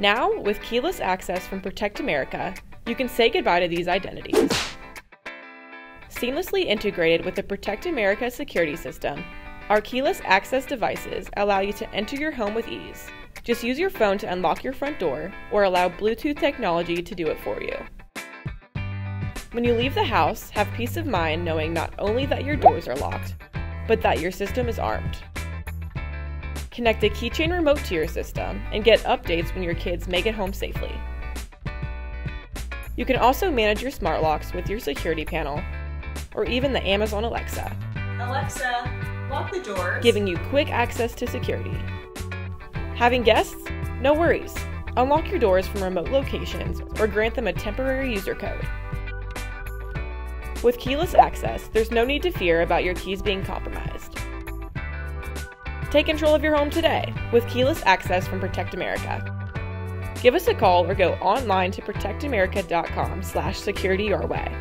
Now, with keyless access from Protect America, you can say goodbye to these identities. Seamlessly integrated with the Protect America security system, our keyless access devices allow you to enter your home with ease. Just use your phone to unlock your front door or allow Bluetooth technology to do it for you. When you leave the house, have peace of mind knowing not only that your doors are locked, but that your system is armed. Connect a keychain remote to your system and get updates when your kids make it home safely. You can also manage your smart locks with your security panel or even the Amazon Alexa. Alexa, lock the doors, giving you quick access to security. Having guests? No worries. Unlock your doors from remote locations or grant them a temporary user code. With keyless access, there's no need to fear about your keys being compromised. Take control of your home today with keyless access from Protect America. Give us a call or go online to protectamerica.com/security your way.